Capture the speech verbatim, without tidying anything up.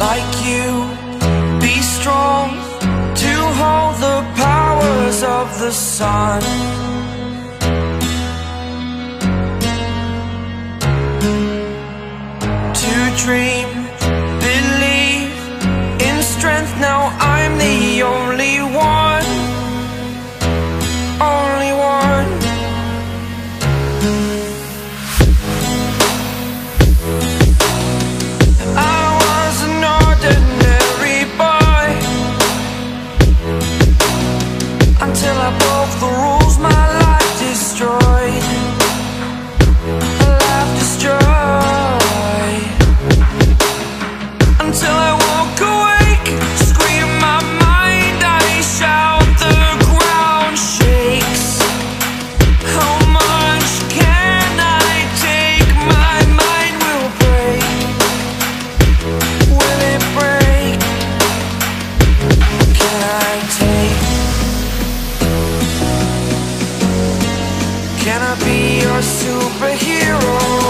like you. Be strong to hold the powers of the sun. To dream, believe in strength. Now I'm the only one, only one. I was an ordinary boy until I broke the rules. My life destroyed, my life destroyed, until I woke awake, scream my mind, I shout, the ground shakes. How much can I take? My mind will break. Will it break? Can I take? Can I be your superhero?